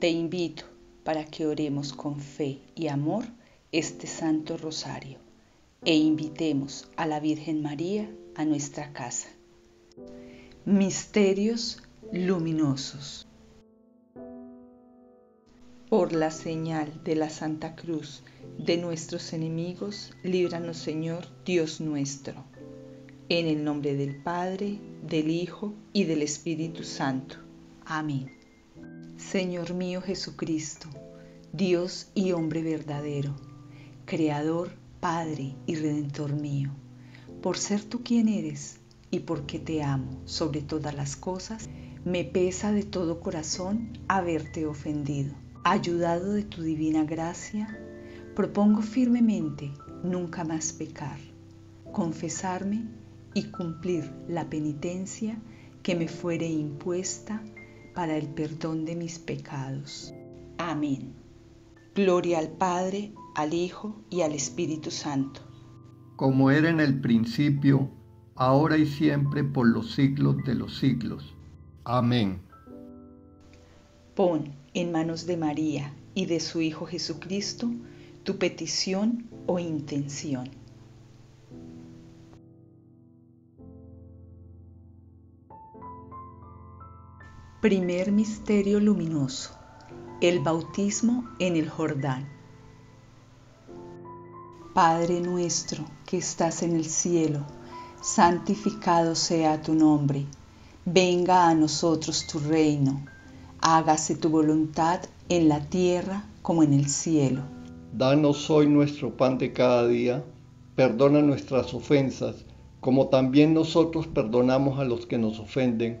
Te invito para que oremos con fe y amor este Santo Rosario e invitemos a la Virgen María a nuestra casa. Misterios Luminosos. Por la señal de la Santa Cruz de nuestros enemigos, líbranos, Señor, Dios nuestro. En el nombre del Padre, del Hijo y del Espíritu Santo. Amén. Señor mío Jesucristo, Dios y hombre verdadero, Creador, Padre y Redentor mío, por ser tú quien eres y porque te amo sobre todas las cosas, me pesa de todo corazón haberte ofendido. Ayudado de tu divina gracia, propongo firmemente nunca más pecar, confesarme y cumplir la penitencia que me fuere impuesta para el perdón de mis pecados. Amén. Gloria al Padre, al Hijo y al Espíritu Santo. Como era en el principio, ahora y siempre, por los siglos de los siglos. Amén. Pon en manos de María y de su Hijo Jesucristo tu petición o intención. Primer misterio luminoso: el bautismo en el Jordán. Padre nuestro que estás en el cielo, santificado sea tu nombre. Venga a nosotros tu reino. Hágase tu voluntad en la tierra como en el cielo. Danos hoy nuestro pan de cada día. Perdona nuestras ofensas, como también nosotros perdonamos a los que nos ofenden.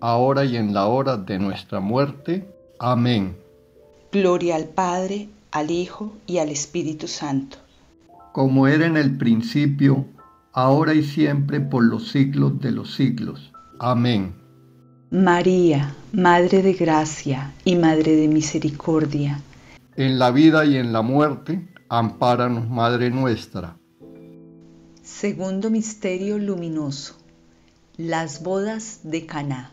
ahora y en la hora de nuestra muerte. Amén. Gloria al Padre, al Hijo y al Espíritu Santo. Como era en el principio, ahora y siempre, por los siglos de los siglos. Amén. María, Madre de Gracia y Madre de Misericordia, en la vida y en la muerte, ampáranos, Madre nuestra. Segundo Misterio Luminoso, las bodas de Caná.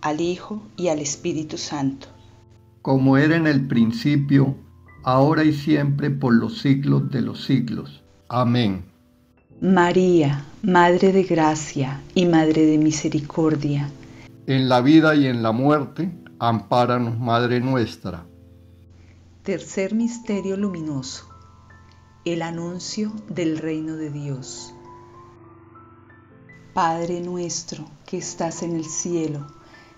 al Hijo y al Espíritu Santo. Como era en el principio, ahora y siempre, por los siglos de los siglos. Amén. María, Madre de Gracia y Madre de Misericordia, en la vida y en la muerte, ampáranos, Madre nuestra. Tercer Misterio Luminoso, el Anuncio del Reino de Dios. Padre nuestro que estás en el cielo,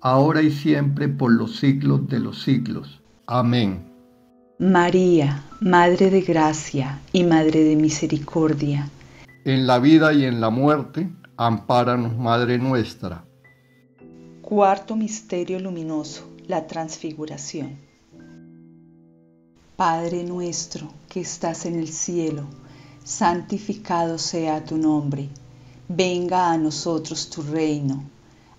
ahora y siempre, por los siglos de los siglos. Amén. María, Madre de Gracia y Madre de Misericordia, en la vida y en la muerte, ampáranos, Madre nuestra. Cuarto Misterio Luminoso, la Transfiguración. Padre nuestro que estás en el cielo, santificado sea tu nombre. Venga a nosotros tu reino.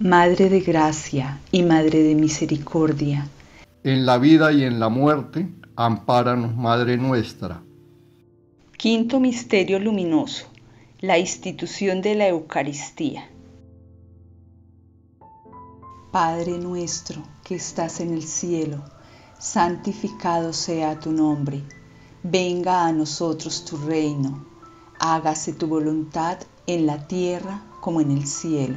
Madre de Gracia y Madre de Misericordia, en la vida y en la muerte, ampáranos, Madre nuestra. Quinto Misterio Luminoso, la institución de la Eucaristía. Padre nuestro que estás en el cielo, santificado sea tu nombre. Venga a nosotros tu reino, hágase tu voluntad en la tierra como en el cielo.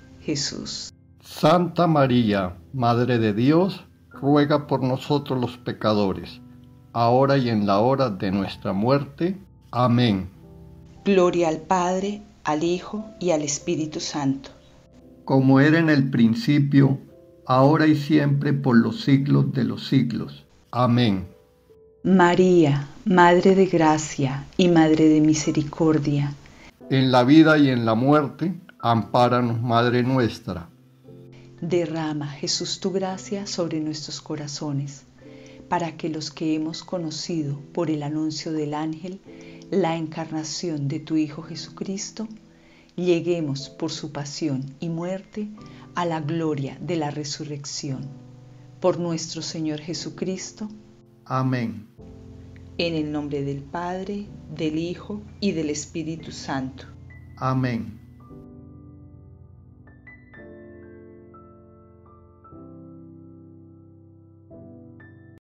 Jesús. Santa María, Madre de Dios, ruega por nosotros los pecadores, ahora y en la hora de nuestra muerte. Amén. Gloria al Padre, al Hijo y al Espíritu Santo. Como era en el principio, ahora y siempre, por los siglos de los siglos. Amén. María, Madre de Gracia y Madre de Misericordia, en la vida y en la muerte, ampáranos, Madre nuestra. Derrama, Jesús, tu gracia sobre nuestros corazones, para que los que hemos conocido por el anuncio del ángel la encarnación de tu Hijo Jesucristo, lleguemos por su pasión y muerte a la gloria de la resurrección. Por nuestro Señor Jesucristo. Amén. En el nombre del Padre, del Hijo y del Espíritu Santo. Amén.